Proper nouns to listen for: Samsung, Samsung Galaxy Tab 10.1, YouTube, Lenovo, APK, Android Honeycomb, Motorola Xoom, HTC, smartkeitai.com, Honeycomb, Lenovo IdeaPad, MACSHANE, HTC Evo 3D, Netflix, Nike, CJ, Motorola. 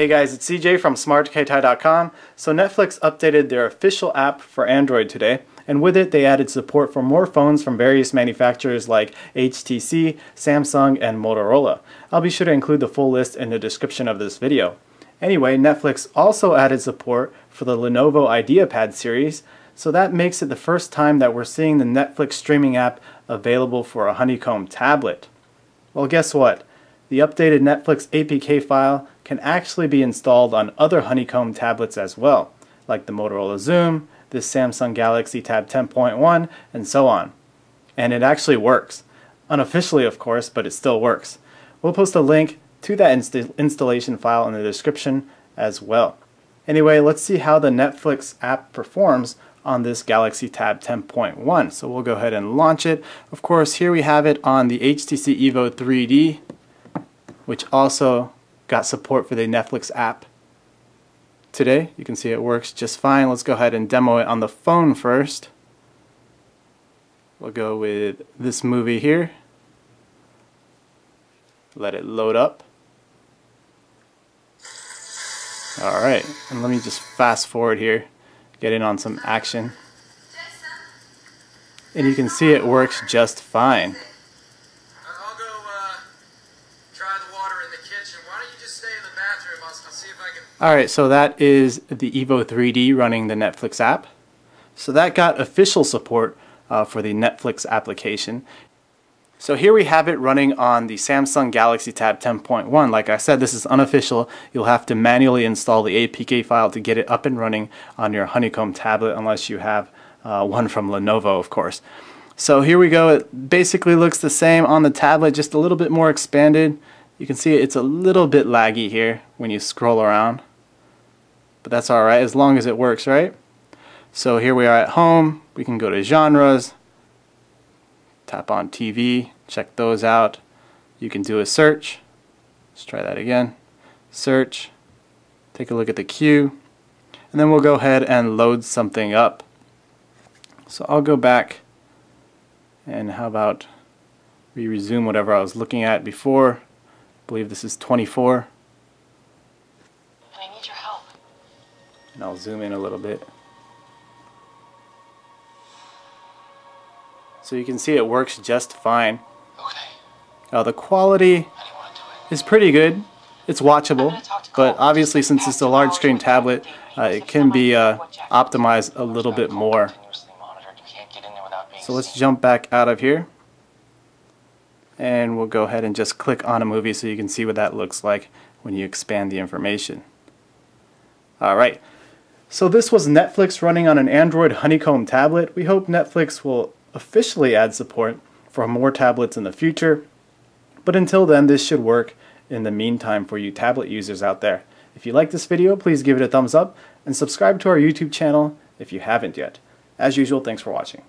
Hey guys, it's CJ from smartkeitai.com. So Netflix updated their official app for Android today, and with it they added support for more phones from various manufacturers like HTC, Samsung, and Motorola. I'll be sure to include the full list in the description of this video. Anyway, Netflix also added support for the Lenovo IdeaPad series, so that makes it the first time that we're seeing the Netflix streaming app available for a Honeycomb tablet. Well, guess what? The updated Netflix APK file can actually be installed on other Honeycomb tablets as well, like the Motorola Xoom, this Samsung Galaxy Tab 10.1, and so on. And it actually works. Unofficially, of course, but it still works. We'll post a link to that installation file in the description as well. Anyway, let's see how the Netflix app performs on this Galaxy Tab 10.1. So we'll go ahead and launch it. Of course, here we have it on the HTC Evo 3D. Which also got support for the Netflix app today. You can see it works just fine. Let's go ahead and demo it on the phone first. We'll go with this movie here. Let it load up. Alright, and let me just fast forward here, get in on some action. And you can see it works just fine. Alright, so that is the Evo 3D running the Netflix app. So that got official support for the Netflix application. So here we have it running on the Samsung Galaxy Tab 10.1. Like I said, this is unofficial. You'll have to manually install the APK file to get it up and running on your Honeycomb tablet, unless you have one from Lenovo, of course. So here we go. It basically looks the same on the tablet, just a little bit more expanded. You can see it's a little bit laggy here when you scroll around. But that's alright, as long as it works, right? So here we are at home. We can go to genres, tap on TV, check those out. You can do a search. Let's try that again. Search, take a look at the queue, and then we'll go ahead and load something up. So I'll go back, and how about we resume whatever I was looking at before. I believe this is 24. I need your help. And I'll zoom in a little bit. So you can see it works just fine. Okay. Now the quality is pretty good. It's watchable, but obviously since it's a large screen tablet, it can be optimized a little bit more. So let's jump back out of here. And we'll go ahead and just click on a movie so you can see what that looks like when you expand the information. Alright, so this was Netflix running on an Android Honeycomb tablet. We hope Netflix will officially add support for more tablets in the future. But until then, this should work in the meantime for you tablet users out there. If you like this video, please give it a thumbs up and subscribe to our YouTube channel if you haven't yet. As usual, thanks for watching.